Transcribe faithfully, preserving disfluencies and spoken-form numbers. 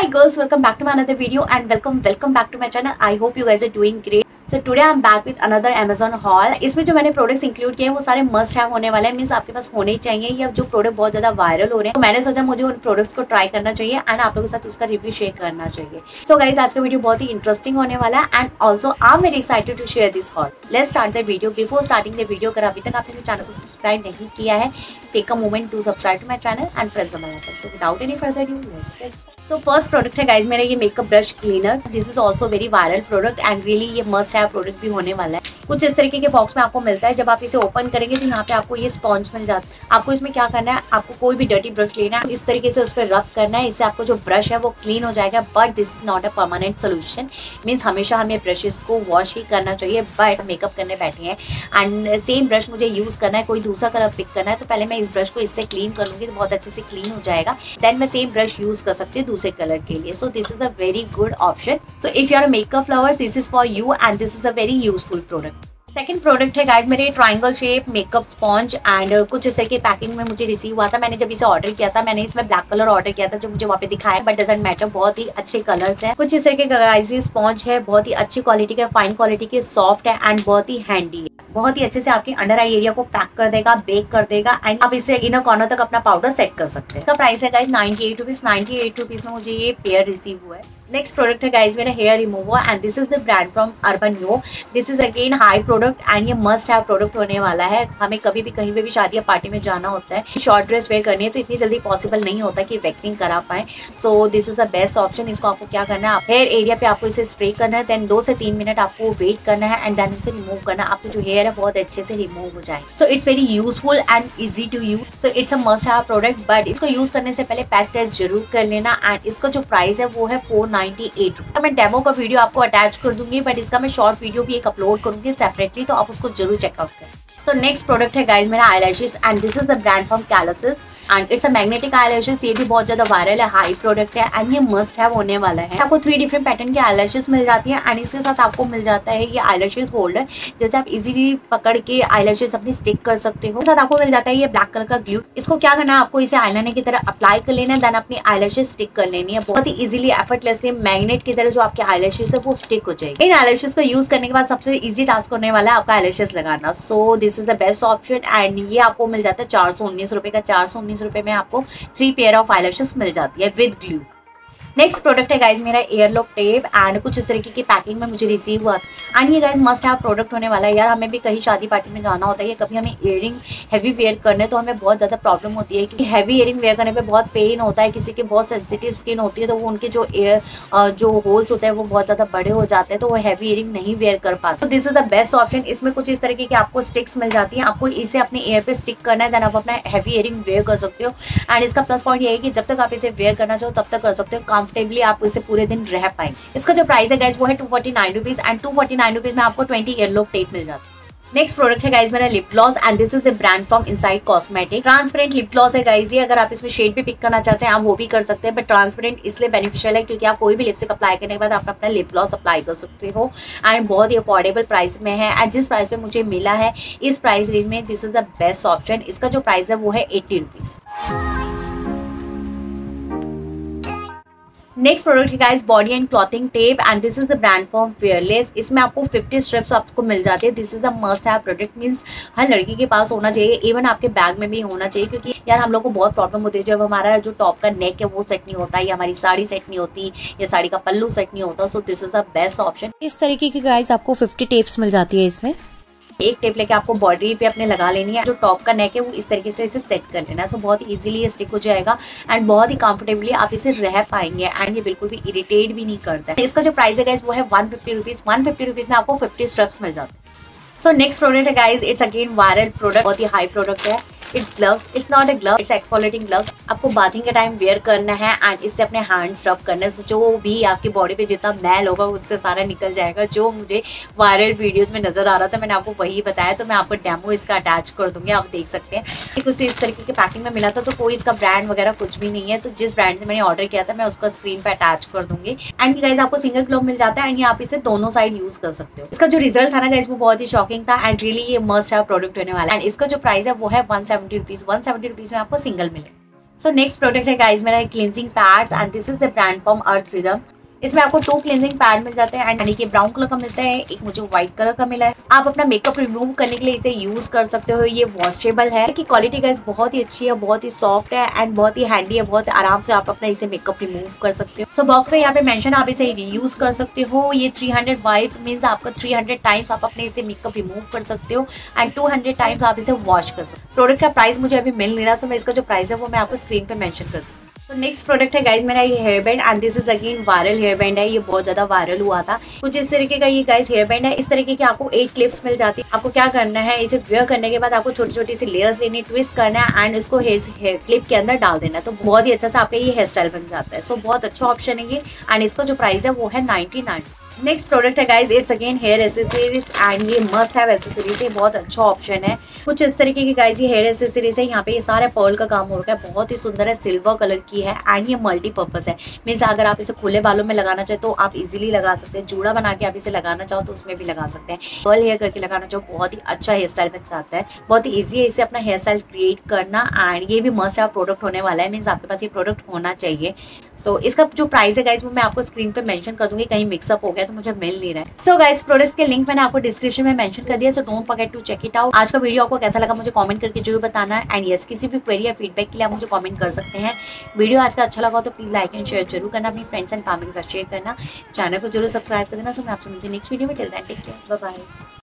Hi girls, welcome back to my another video and welcome welcome back to my channel. I hope you guys are doing great. So today I am back with another Amazon haul. इसमें जो मैंने products include किए हैं वो सारे must have होने वाले हैं, मीन्स आपके पास होने ही चाहिए, या जो प्रोडक्ट बहुत ज़्यादा वायरल हो रहे हैं तो मैंने सोचा मुझे उन प्रोडक्ट्स को ट्राई करना चाहिए एंड आप लोगों के साथ उसका रिव्यू शेयर करना चाहिए. सो so गाइज, आज का वीडियो बहुत ही इंटरेस्टिंग होने वाला है and also I am very excited to share this haul. Let's start the video. Before starting the video, अगर अभी तक आपने मेरे चैनल को सब्सक्राइब नहीं किया है, take a moment to subscribe to my channel and press the bell icon. So without any further due, let's get started. तो फर्स्ट प्रोडक्ट है गाइज मेरा ये makeup brush cleaner. This is also very viral product and really ये must है product भी होने वाला है. कुछ इस तरीके के बॉक्स में आपको मिलता है. जब आप इसे ओपन करेंगे तो यहाँ पे आपको ये स्पॉन्ज मिल जाता है. आपको इसमें क्या करना है, आपको कोई भी डर्टी ब्रश लेना है, इस तरीके से उस पर रब करना है, इससे आपको जो ब्रश है वो क्लीन हो जाएगा. But this is not a permanent solution, means हमेशा हमें ब्रशेस को वॉश ही करना चाहिए. बट मेकअप करने बैठे हैं एंड सेम ब्रश मुझे यूज करना है, कोई दूसरा कलर पिक करना है, तो पहले मैं इस ब्रश को इससे क्लीन कर लूँगी तो बहुत अच्छे से क्लीन हो जाएगा. देन मैं सेम ब्रश यूज कर सकती हूँ दूसरे कलर के लिए. So this is a very good option. So if you are a makeup lover, this is for you and this is a very useful product. Second product है guys मेरे triangle shape makeup sponge and कुछ इस तरह की packing में मुझे receive हुआ था. मैंने जब इसे ऑर्डर किया था, मैंने इसमें ब्लैक कलर ऑर्डर किया था जो मुझे वहाँ पे दिखाया, बट डजंट मैटर, बहुत ही अच्छे कलर्स हैं. कुछ इस तरह के गाइज ये स्पॉन्ज है, बहुत ही अच्छी क्वालिटी का, फाइन क्वालिटी के, सॉफ्ट है एंड बहुत ही हैंडी है. बहुत ही अच्छे से आपके अंडर आई एरिया को पैक कर देगा, बेक कर देगा एंड आप इसे इनर कॉर्नर तक अपना पाउडर सेट कर सकते हैं. इसका प्राइस है guys ninety eight rupees. Ninety eight rupees में मुझे ये पेयर रिसीव हुआ है. नेक्स्ट प्रोडक्ट है गाइज मेरा hair remover and this is the brand from Urban Yog. This is again high product and ये मस्ट हैव प्रोडक्ट होने वाला है. हमें कभी भी कहीं पे भी शादी या पार्टी में जाना होता है, शॉर्ट ड्रेस वेयर करनी है, तो इतनी जल्दी पॉसिबल नहीं होता कि वैक्सिंग करा पाए. So this is a best option. इसको आपको क्या करना है, हेयर एरिया पे आपको इसे स्प्रे करना है, देन दो से तीन मिनट आपको वेट करना है एंड देन इसे रिमूव करना है. आपको जो हेयर है बहुत अच्छे से रिमूव हो जाए. So it's very useful and easy to use. So it's a must have product, but इसको यूज करने से पहले पैच टेस्ट जरूर कर लेना. एंड इसका जो प्राइस है वो है फोर नाइन्टी एट. तो मैं डेमो का वीडियो आपको अटैच कर दूंगी, बट इसका मैं शॉर्ट वीडियो भी एक अपलोड करूंगी सेपरेटली, तो आप उसको जरूर चेकआउट करें. सो नेक्स्ट प्रोडक्ट है गाइज मेरा eyelashes and this is the brand from Calsis and it's a magnetic eyelashes. ये भी बहुत ज्यादा वायरल है, हाई प्रोडक्ट है एंड ये मस्ट हैव होने वाला है. आपको थ्री डिफरेंट पैटर्न के आईलैशेस मिल जाती है एंड इसके साथ आपको मिल जाता है ये आईलैशेस होल्डर, जैसे आप इजीली पकड़ के आईलैशेस अपनी स्टिक कर सकते हो. साथ आपको मिल जाता है ये ब्लैक कलर का ग्लू. इसको क्या करना है, आपको इसे आईलाइनर की तरह अप्लाई कर लेना है, देन अपनी आईलैशेस स्टिक कर लेनी है. बहुत ही इजीली एफर्टलेसली मैग्नेट की तरह जो आपके आईलैशेस है वो स्टिक हो जाएगी. इन आईलैशेस को यूज करने के बाद सबसे इजी टास्क होने वाला है आपका आईलैशेस लगाना. So this is the best option and ये आपको मिल जाता है चार सौ उन्नीस रुपए का. चार सौ उन्नीस रुपए में आपको थ्री पेयर ऑफ आईलैशेस मिल जाती है विद ग्लू. नेक्स्ट प्रोडक्ट है गाइज मेरा एयरलॉक टेप एंड कुछ इस तरीके की पैकिंग में मुझे रिसीव हुआ एंड ये गाइज मस्ट हैव प्रोडक्ट होने वाला है. यार हमें भी कहीं शादी पार्टी में जाना होता है, कभी हमें ईयरिंग हैवी वेयर करने तो हमें बहुत ज़्यादा प्रॉब्लम होती है कि हैवी ईयरिंग वेयर करने पे बहुत पेन होता है. किसी के बहुत सेंसिटिव स्किन होती है तो वो उनके जो एयर जो होल्स होते हैं वो बहुत ज़्यादा बड़े हो जाते हैं, तो वो हैवी ईयरिंग नहीं वेयर कर पाते. तो this is the best option. इसमें कुछ इस तरीके की आपको स्टिक्स मिल जाती है, आपको इसे अपने ईयर पर स्टिक करना है, देन आप अपना हैवी ईयरिंग वेयर कर सकते हो. एंड इसका प्लस पॉइंट ये है कि जब तक आप इसे वेयर करना चाहो तब तक कर सकते हो, कंफर्टेबली आप इसे पूरे दिन रह पाएंगे. इसका जो प्राइस है गाइस वो है two forty nine rupees and two forty nine rupees में आपको ट्वेंटी एयरलॉक टेप मिल जाता है. नेक्स्ट प्रोडक्ट है गाइज मेरा lip gloss and this is the brand from inside cosmetic. Transparent lip gloss है गाइज ये. अगर आप इसमें शेड भी पिक करना चाहते हैं आप वो भी कर सकते हैं, बट ट्रांसपेरेंट इसलिए बेनिफिशियल है क्योंकि आप कोई भी लिपस्टिक अप्लाई करने के बाद आप अपना लिप ग्लॉस अप्लाई कर सकते हो एंड बहुत ही अफोर्डेबल प्राइस में है. एंड जिस प्राइस पे मुझे मिला है इस प्राइस रेंज में this is the best option. इसका जो प्राइस है वो है एट्टी रुपीज. नेक्स्ट प्रोडक्ट है guys body and clothing tape and this is the brand from fearless. इसमें आपको फिफ्टी स्ट्रिप्स आपको मिल जाते हैं. This is a must have product, means हर लड़की के पास होना चाहिए, इवन आपके बैग में भी होना चाहिए, क्योंकि यार हम लोग को बहुत प्रॉब्लम होती है जब हमारा जो टॉप का नेक है वो सेट नहीं होता, या हमारी साड़ी सेट नहीं होती, या साड़ी का पल्लू सेट नहीं होता. So this is a best option. इस तरीके की गाइज आपको फिफ्टी टेप्स मिल जाती है. इसमें एक टेप लेके आपको बॉडी पे अपने लगा लेनी है, जो टॉप का नेक है वो इस तरीके से इसे सेट कर लेना है. सो बहुत इजीली ये स्टिक हो जाएगा एंड बहुत ही कंफर्टेबली आप इसे रह पाएंगे एंड ये बिल्कुल भी इरिटेट भी नहीं करता है. इसका जो प्राइस है गाइस वो है one fifty rupees. One fifty rupees में आपको फिफ्टी स्ट्रप्स मिल जाते हैं. सो नेक्स्ट प्रोडक्ट है guys, it's again viral product, बहुत ही हाई प्रोडक्ट है. It's glove. It's not a glove, it's exfoliating glove. आपको बाथिंग के टाइम वेयर करना है एंड इससे अपने हैंड्स रब करना है. जो भी आपकी बॉडी पे जितना मैल होगा उससे सारा निकल जाएगा. जो मुझे वायरल वीडियोस में नजर आ रहा था मैंने आपको वही बताया, तो मैं आपको डेमो इसका अटैच कर दूंगी, आप देख सकते हैं. कुछ इस तरीके की पैकिंग में मिला था, तो कोई इसका ब्रांड वगैरह कुछ भी नहीं है. तो जिस ब्रांड से मैंने ऑर्डर किया था मैं उसका स्क्रीन पर अटैच कर दूंगी. एंड गाइज आपको सिंगल ग्लव मिल जाता है एंड आप इसे दोनों साइड यूज कर सकते हो. इसका जो रिजल्ट था ना गाइज वो बहुत ही शॉकिंग था एंड रियली ये मस्ट हैव प्रोडक्ट होने वाला है. एंड इसका जो प्राइस है वो है one seventy rupees. One seventy rupees में आपको सिंगल मिलेगा. सो नेक्स्ट प्रोडक्ट है गाइस मेरा cleansing pads and this is the brand from Earth Rhythm. इसमें आपको टू क्लींजिंग पैड मिल जाते हैं एंड यानी कि ब्राउन कलर का मिलता है, एक मुझे व्हाइट कलर का मिला है। आप अपना मेकअप रिमूव करने के लिए इसे यूज कर सकते हो। ये वॉशेबल है कि क्वालिटी गाइस बहुत ही अच्छी है, बहुत ही सॉफ्ट है एंड बहुत ही हैंडी है। बहुत आराम से आप अपना इसे मेकअप रिमूव कर सकते हो। सो बॉक्स में यहाँ पे मेंशन आप इसे यूज कर सकते हो। ये थ्री हंड्रेड वाइप्स मीन्स आपका थ्री हंड्रेड टाइम्स आप अपने इसे मेकअप रिमूव कर सकते हो एंड टू हंड्रेड टाइम्स आप इसे वॉश कर सकते हो। प्रोडक्ट का प्राइस मुझे अभी मिल नहीं रहा, सो मैं इसका जो प्राइस है वो मैं आपको स्क्रीन पर मेंशन कर दूँ। तो नेक्स्ट प्रोडक्ट है गाइज मेरा ये hair band and this is again viral hair band है। ये बहुत ज्यादा वायरल हुआ था। कुछ इस तरीके का ये गाइज हेयर बैंड है। इस तरीके की आपको एट क्लिप्स मिल जाती है। आपको क्या करना है, इसे वेयर करने के बाद आपको छोटी छोटी सी लेयर्स लेनी, ट्विस्ट करना है एंड इसको हेयर क्लिप के अंदर डाल देना है। तो बहुत ही अच्छा सा आपका ये हेयर स्टाइल बन जाता है। सो so, बहुत अच्छा ऑप्शन है ये एंड इसका जो प्राइस है वो है नाइन्टी नाइन। नेक्स्ट प्रोडक्ट है guys it's again hair accessories and ये मस्ट हैव एसेसरीज है। बहुत अच्छा ऑप्शन है। कुछ इस तरीके की गाइज ये हेयर एसेसरीज है। यहाँ पे ये सारे पर्ल का काम हो रखा है। बहुत ही सुंदर है, सिल्वर कलर की है एंड ये मल्टीपर्पज है। मीन्स अगर आप इसे खुले बालों में लगाना चाहे तो आप इजीली लगा सकते हैं। जूड़ा बना के आप इसे लगाना चाहो तो उसमें भी लगा सकते हैं। कर्ल हेयर करके लगाना चाहो बहुत ही अच्छा हेयर स्टाइल बन जाता है। बहुत ही ईजी है इसे अपना हेयर स्टाइल क्रिएट करना एंड ये भी मस्ट हैव प्रोडक्ट होने वाला है। मीन्स आपके पास ये प्रोडक्ट होना चाहिए। सो so, इसका जो प्राइस है गाइज वो मैं आपको स्क्रीन पर मेंशन कर दूंगी। कहीं मिक्सअप हो गया तो मुझे मिल नहीं रहा है। सो गाइस प्रोडक्ट्स के लिंक मैंने आपको डिस्क्रिप्शन में मेंशन कर दिया। So don't forget to check it out. आज का वीडियो आपको कैसा लगा मुझे कमेंट करके जरूर बताना एंड यस किसी भी क्वेरी या फीडबैक के लिए आप मुझे कमेंट कर सकते हैं। वीडियो आज का अच्छा लगा तो प्लीज लाइक एंड शेयर जरूर करना, अपनी फ्रेंड्स एंड फैमिली के साथ शेयर करना, चैनल को जरूर सब्सक्राइब कर देना। सो मैं आपसे मिलती हूँ नेक्स्ट वीडियो में। Till then take care, bye bye.